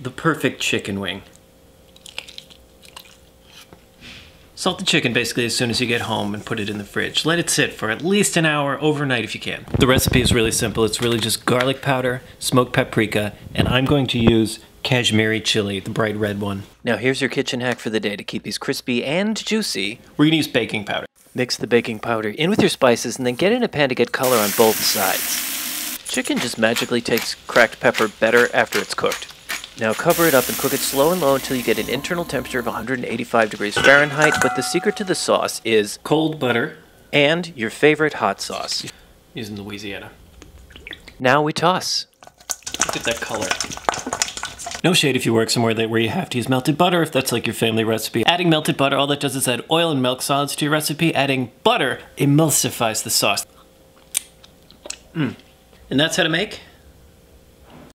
the perfect chicken wing. Salt the chicken basically as soon as you get home and put it in the fridge. Let it sit for at least an hour overnight if you can. The recipe is really simple. It's really just garlic powder, smoked paprika, and I'm going to use Kashmiri chili, the bright red one. Now here's your kitchen hack for the day to keep these crispy and juicy. We're gonna use baking powder. Mix the baking powder in with your spices and then get in a pan to get color on both sides. Chicken just magically takes cracked pepper better after it's cooked. Now cover it up and cook it slow and low until you get an internal temperature of 185 degrees Fahrenheit, but the secret to the sauce is cold butter and your favorite hot sauce. Using Louisiana. Now we toss. Look at that color. No shade if you work somewhere where you have to use melted butter, if that's like your family recipe. Adding melted butter, all that does is add oil and milk solids to your recipe. Adding butter emulsifies the sauce. And that's how to make